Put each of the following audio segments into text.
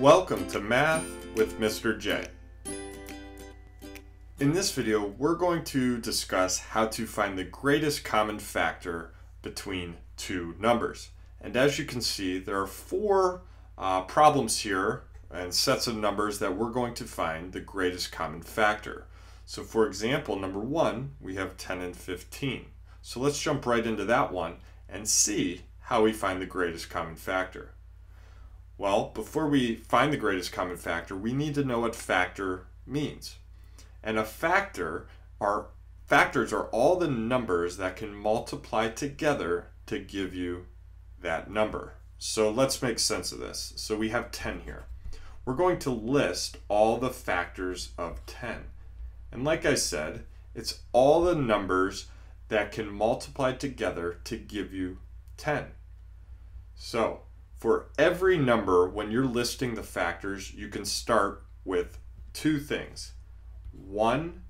Welcome to Math with Mr. J. In this video, we're going to discuss how to find the greatest common factor between two numbers. And as you can see, there are four problems here and sets of numbers that we're going to find the greatest common factor. So for example, number one, we have 10 and 15. So let's jump right into that one and see how we find the greatest common factor. Well, before we find the greatest common factor, we need to know what factor means. And a factor are all the numbers that can multiply together to give you that number. So let's make sense of this. So we have 10 here. We're going to list all the factors of 10. And like I said, it's all the numbers that can multiply together to give you 10. So for every number, when you're listing the factors, you can start with two things. One,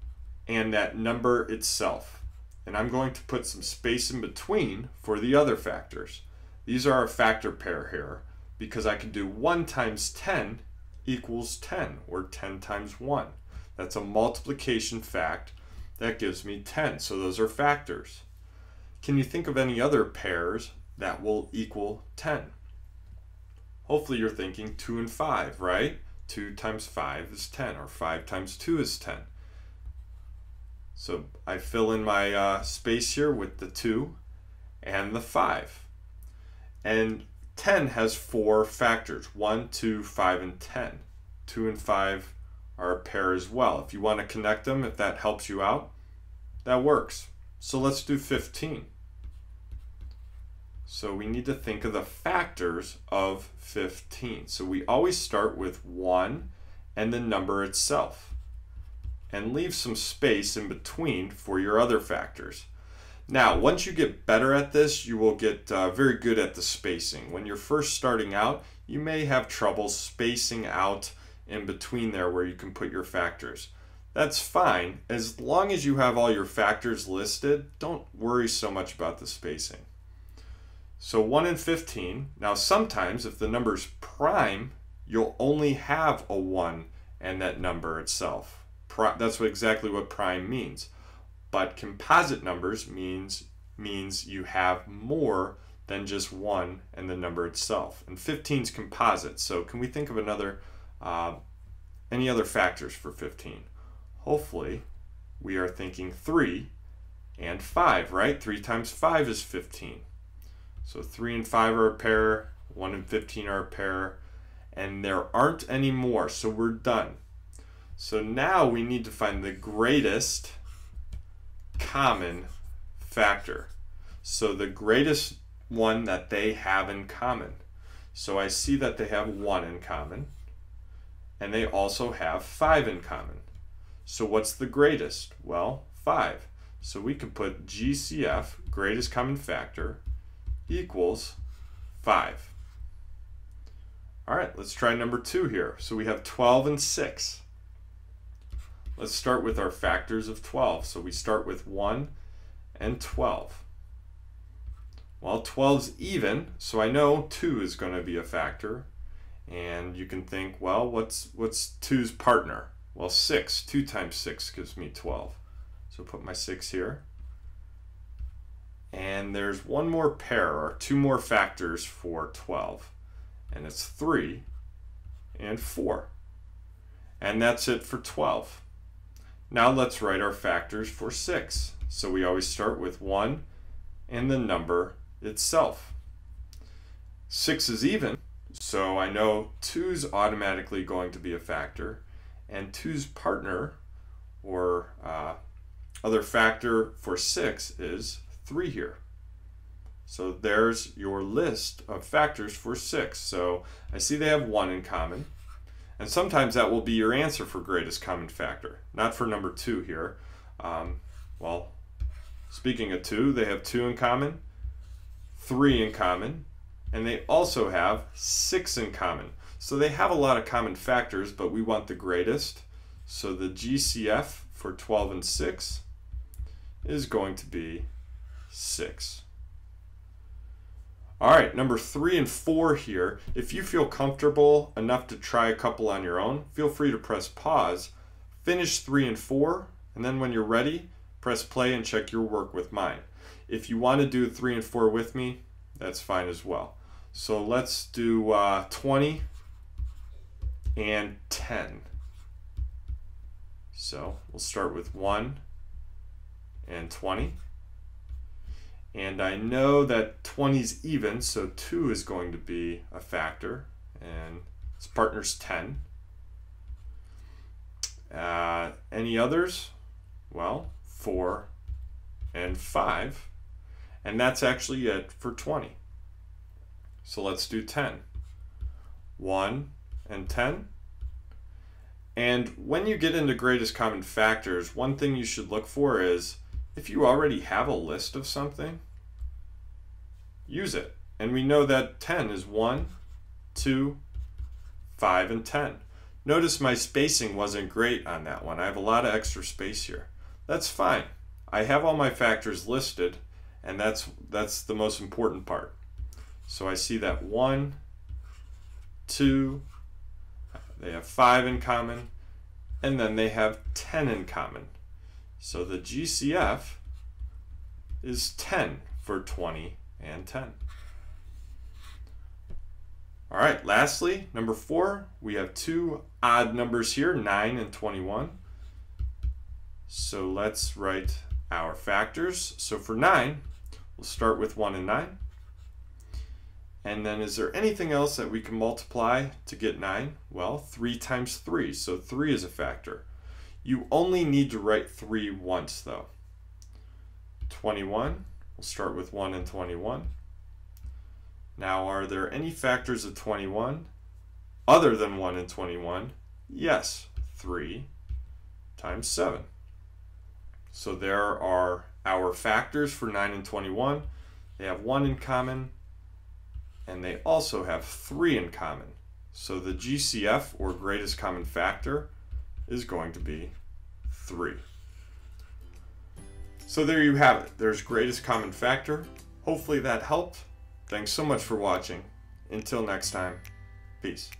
and that number itself. And I'm going to put some space in between for the other factors. These are a factor pair here because I can do 1 times 10 equals 10, or 10 times 1. That's a multiplication fact that gives me 10. So those are factors. Can you think of any other pairs that will equal 10? Hopefully you're thinking 2 and 5, right? 2 times 5 is 10, or 5 times 2 is 10. So I fill in my space here with the 2 and the 5. And 10 has four factors, 1, 2, 5, and 10. 2 and 5 are a pair as well. If you want to connect them, if that helps you out, that works. So let's do 15. So we need to think of the factors of 15. So we always start with 1 and the number itself, and leave some space in between for your other factors. Now, once you get better at this, you will get very good at the spacing. When you're first starting out, you may have trouble spacing out in between there where you can put your factors. That's fine. As long as you have all your factors listed, don't worry so much about the spacing. So 1 and 15, now sometimes if the number's prime, you'll only have a 1 and that number itself. That's exactly what prime means. But composite numbers means you have more than just 1 and the number itself. And 15's composite, so can we think of another, any other factors for 15? Hopefully we are thinking 3 and 5, right? 3 times 5 is 15. So 3 and 5 are a pair, 1 and 15 are a pair, and there aren't any more, so we're done. So now we need to find the greatest common factor. So the greatest one that they have in common. So I see that they have 1 in common, and they also have 5 in common. So what's the greatest? Well, 5. So we could put GCF, greatest common factor, equals 5. All right, let's try number 2 here. So we have 12 and 6. Let's start with our factors of 12. So we start with 1 and 12. Well, 12's even, so I know 2 is going to be a factor. And you can think, well, what's 2's partner? Well, 6. 2 times 6 gives me 12. So put my 6 here. And there's one more pair, or two more factors for 12, and it's 3 and 4. And that's it for 12. Now let's write our factors for 6. So we always start with 1 and the number itself. 6 is even, so I know 2's automatically going to be a factor, and 2's partner, or other factor for 6 is 3 here. So there's your list of factors for 6. So I see they have 1 in common, and sometimes that will be your answer for greatest common factor. Not for number 2 here. Well, speaking of 2, they have 2 in common, 3 in common, and they also have 6 in common. So they have a lot of common factors, but we want the greatest. So the GCF for 12 and 6 is going to be 6. All right, number 3 and 4 here. If you feel comfortable enough to try a couple on your own, feel free to press pause, finish 3 and 4, and then when you're ready, press play and check your work with mine. If you want to do 3 and 4 with me, that's fine as well. So let's do 20 and 10. So we'll start with 1 and 20. And I know that 20 is even, so 2 is going to be a factor, and its partner's 10. Any others? Well, 4 and 5, and that's actually it for 20. So let's do 10. 1 and 10. And when you get into greatest common factors, one thing you should look for is if you already have a list of something, use it. And we know that 10 is 1, 2, 5, and 10. Notice my spacing wasn't great on that one. I have a lot of extra space here. That's fine. I have all my factors listed, and that's the most important part. So I see that 1, 2, they have 5 in common, and then they have 10 in common. So the GCF is 10 for 20 and 10. All right, lastly, number 4, we have 2 odd numbers here, 9 and 21. So let's write our factors. So for 9, we'll start with 1 and 9. And then is there anything else that we can multiply to get 9? Well, 3 times 3, so 3 is a factor. You only need to write 3 once though. 21, we'll start with 1 and 21. Now, are there any factors of 21 other than 1 and 21? Yes, 3 times 7. So there are our factors for 9 and 21. They have 1 in common, and they also have 3 in common. So the GCF, or greatest common factor, is going to be 3. So there you have it. There's greatest common factor. Hopefully that helped. Thanks so much for watching. Until next time, peace.